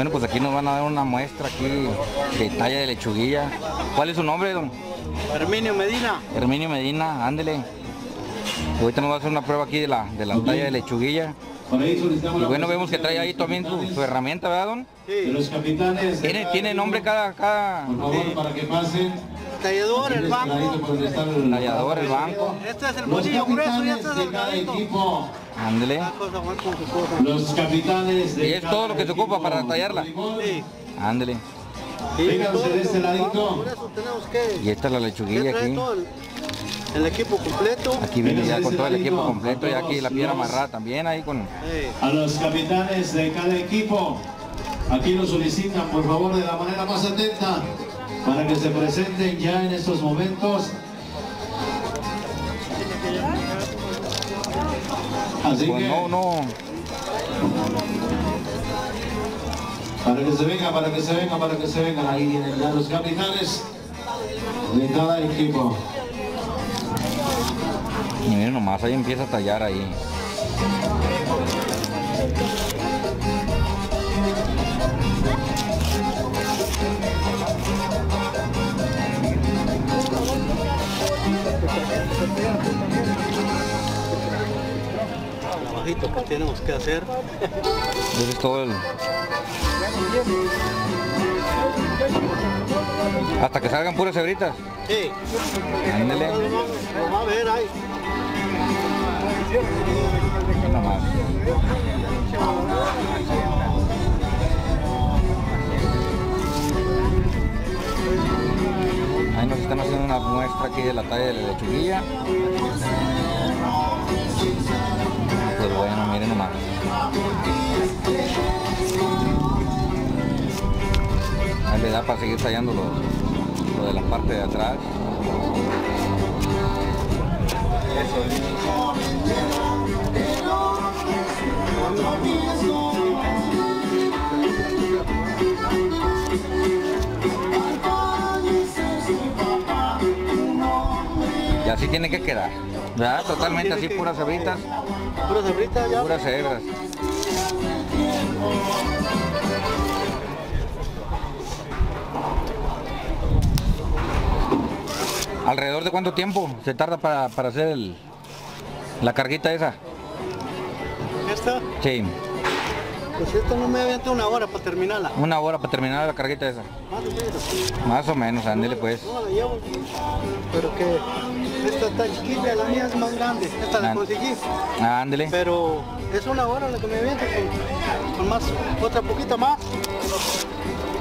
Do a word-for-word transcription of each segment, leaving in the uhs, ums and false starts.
Bueno, pues aquí nos van a dar una muestra aquí de talla de lechuguilla. ¿Cuál es su nombre, don? Herminio Medina. Herminio Medina, ándele. Ahorita nos va a hacer una prueba aquí de la, de la talla de lechuguilla. Y bueno, vemos que trae ahí también su, su herramienta, ¿verdad, don? Sí. ¿Tiene, tiene nombre cada...? cada... Por favor, sí. Para que pasen. Tallador, el banco. Tallador, el banco. Este es el bolillo grueso y este es el cadito. Ándele. Los capitanes de... Y es todo lo que se ocupa para tallarla. Sí. Ándele. Vénganse de este ladito. Y esta es la lechuguilla aquí. El equipo completo. Aquí viene ya con todo el equipo completo y aquí la piedra amarrada también ahí con... A los capitanes de cada equipo, aquí lo solicitan por favor de la manera más atenta para que se presenten ya en estos momentos. Así pues que... No, no. Para que se venga, para que se venga, para que se vengan. Ahí vienen ya los capitanes de cada equipo. Y miren nomás, ahí empieza a tallar ahí. Trabajito que tenemos que hacer. Eso es todo el... Hasta que salgan puras hebritas. Sí. Ándele. Lo va a ver ahí. Nomás. Ahí nos están haciendo una muestra aquí de la talla de la lechuguilla. Pues bueno, miren nomás. Ahí le da para seguir tallando lo, lo de la parte de atrás. Y así tiene que quedar, ¿verdad? Totalmente así, puras hebritas. Puras hebritas, ya. Puras hebras. ¿Alrededor de cuánto tiempo se tarda para, para hacer el, la carguita esa? ¿Esta? Sí. Pues esta no me avienta una hora para terminarla. Una hora para terminar la carguita esa. Más o menos. Más o menos, ándele pues. No, no la llevo, pero que esta está chiquita, la mía es más grande. Esta And, la conseguí. Ándele. Pero es una hora la que me avienta, con, con más, otra poquita más.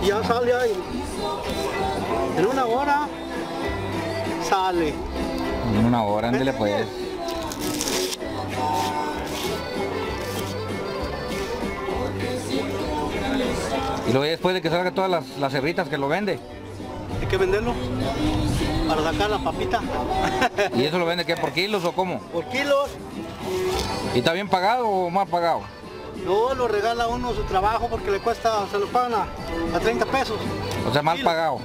Y ya sale ahí. En una hora... Sale. En una hora, ándele pues. Y luego después de que salga todas las, las hebritas que lo vende. Hay que venderlo para sacar la papita. ¿Y eso lo vende qué? ¿Por kilos o cómo? Por kilos. ¿Y está bien pagado o mal pagado? No, lo regala uno su trabajo porque le cuesta, se lo pagan a, a treinta pesos. O sea, mal pagado.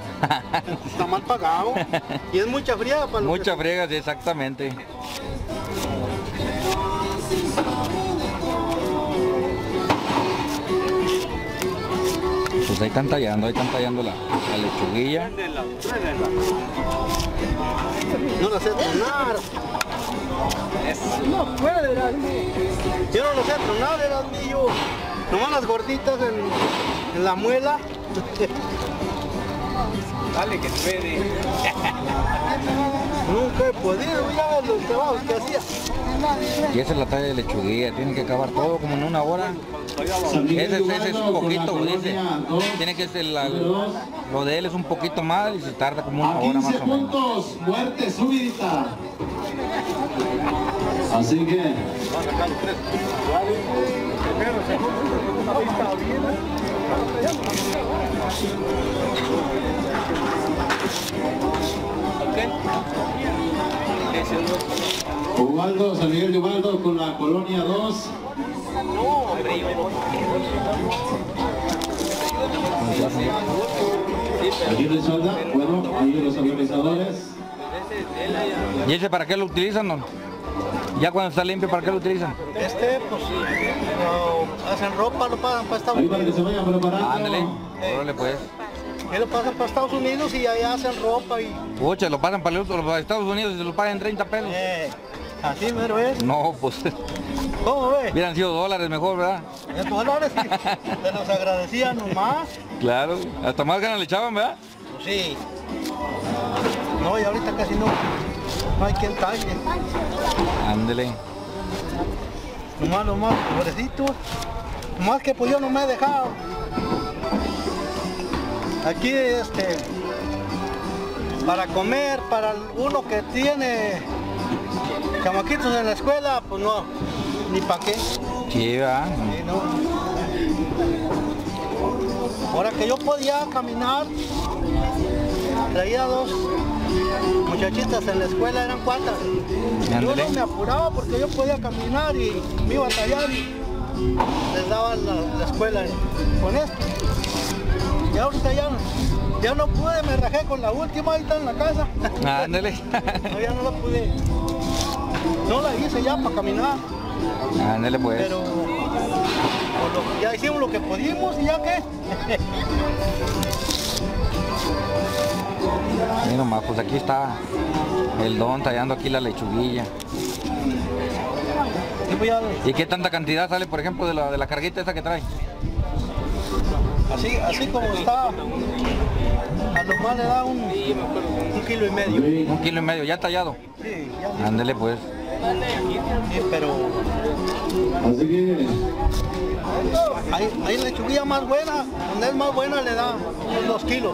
Está mal pagado. Y es mucha friega para los... Mucha friega, sí, exactamente. Pues ahí están tallando, ahí están tallando la, la lechuguilla. No la sé tronar. No puede, yo no lo sé tronar, era mío. Nomás las gorditas en, en la muela. Dale que puede. Nunca he podido, mira los trabajos que hacía. Y esa es la talla de lechuguilla, tienen que acabar todo como en una hora. Ese, ese es un poquito, dice. Tiene que ser la, lo de él es un poquito más y se tarda como una hora más o menos. Muerte súbita. Así que. Ubaldo, San Miguel de Ubaldo con la colonia dos. Aquí resuelta, bueno, ahí los organizadores. ¿Y ese para qué lo utilizan, no? Ya cuando está limpio, ¿para qué lo utilizan? Este, pues, no, hacen ropa, lo pasan para Estados Unidos. Ándale, órale pues. Que lo pasan para Estados Unidos y allá hacen ropa y... Pucha, lo pasan para los Estados Unidos y se lo pagan treinta pesos. Eh, así mero es. No, pues... ¿Cómo ves? Hubieran sido dólares mejor, ¿verdad? En dólares sí, se los agradecían nomás. Claro, hasta más ganas le echaban, ¿verdad? Pues sí. No, y ahorita casi no. No hay quien talle. Ándele. Nomás, nomás, pobrecito. Nomás que pues yo no me he dejado. Aquí, este... para comer, para uno que tiene... chamaquitos en la escuela, pues no. Ni pa' qué. Sí, va. Sí, no. Ahora que yo podía caminar, traía dos muchachitas en la escuela, eran cuatro. Yo no me apuraba porque yo podía caminar y me iba a tallar y les daba la, la escuela con esto. Y ahorita ya no, ya no pude, me rajé con la última, ahí está en la casa. Ándale. No, ya no la pude. No la hice ya para caminar. Ándale pues. Pero lo, ya hicimos lo que pudimos y ya qué. Mira nomás, pues aquí está el don tallando aquí la lechuguilla. ¿Y qué tanta cantidad sale, por ejemplo, de la, de la carguita esa que trae? Así, así como está, a lo más le da un, un kilo y medio. Un kilo y medio, ya tallado. Sí, ya. Ándele pues. Sí, pero... así que... hay, hay lechuguilla más buena, donde es más buena le da dos kilos.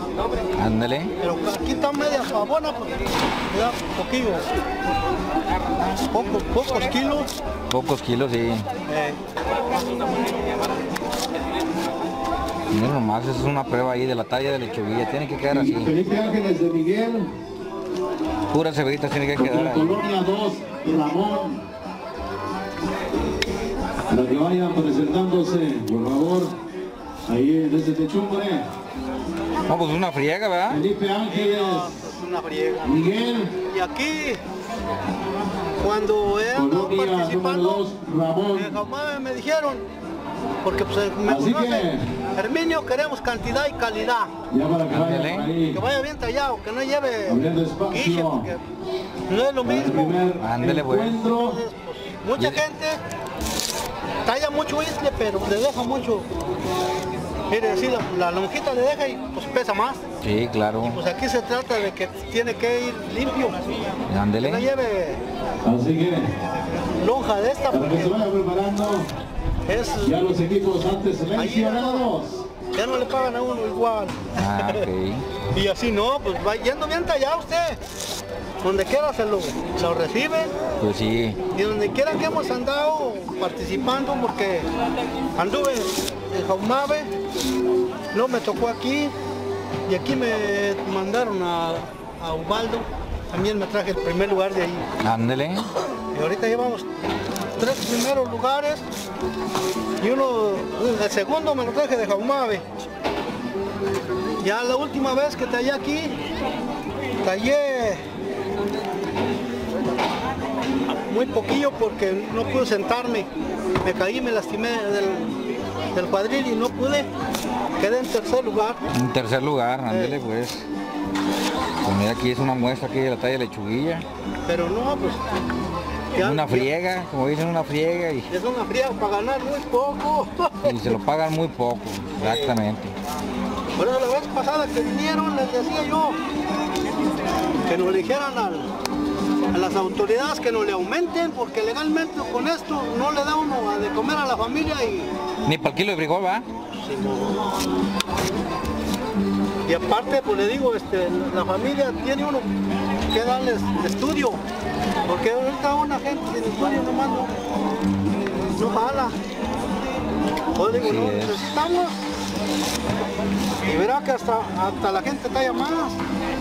Ándale. Pero aquí está media sabona, pues le da poquillo. Pocos, pocos kilos. Pocos kilos, sí. Eh. Mira nomás, eso es una prueba ahí de la talla de lechuguilla, tiene que quedar así. Felipe Ángeles de Miguel. Puras cebritas tiene que quedar ahí. Colonia dos, Ramón. Para que vayan presentándose, por favor, ahí en este techumbre. No, pues una friega, ¿verdad? Felipe Ángeles. Es una friega. Miguel. Y aquí, cuando eran participando, en Jaumave me dijeron, porque pues me conocen, que... Herminio, queremos cantidad y calidad. Ya para que, vaya, que vaya bien tallado, que no lleve guiche, porque no es lo mismo. Ándele, pues. Entonces, pues, mucha y... gente talla mucho isle, pero le deja mucho. Mire, sí, la, la lonjita le deja y pues pesa más. Sí, claro. Y pues aquí se trata de que tiene que ir limpio. Ándele. Que no lleve así que... lonja de esta, porque... es... ya los equipos antes mencionados. Ya no le pagan a uno igual. Ah, okay. Y así no, pues va yendo bien tallado usted. Donde quiera se lo, lo reciben. Pues sí. Y donde quiera que hemos andado participando, porque anduve en Jaumave, luego me tocó aquí y aquí me mandaron a, a Ubaldo. También me traje el primer lugar de ahí. Ándele. Y ahorita llevamos tres primeros lugares y uno, el segundo me lo traje de Jaumave. Ya la última vez que tallé aquí, tallé muy poquillo porque no pude sentarme, me caí, me lastimé del, del cuadril y no pude, quedé en tercer lugar. En tercer lugar, ándele eh. pues. Pues mira, aquí es una muestra aquí de la talla de lechuguilla. Pero no, pues... es una friega, como dicen, una friega. Y... es una friega para ganar muy poco. Y se lo pagan muy poco, exactamente. Sí. Por eso la vez pasada que vinieron les decía yo que nos dijeran a, a las autoridades que no le aumenten, porque legalmente con esto no le da uno de comer a la familia y... ni para el kilo de frijol, ¿va? Sí, no. Y aparte, pues le digo, este, la familia tiene uno que darles estudio. Porque ahorita una gente en el barrio nomás no, no jala. O digo, sí, no necesitamos. Y verá que hasta, hasta la gente talla más.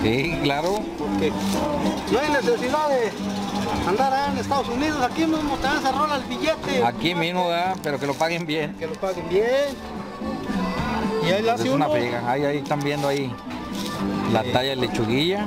Sí, claro. Porque no hay necesidad de andar allá en Estados Unidos. Aquí mismo te dan, se rola el billete. Aquí mismo da, pero que lo paguen bien. Que lo paguen bien. Y ahí la hace uno. Es una pega. Ahí, ahí están viendo ahí la talla de lechuguilla.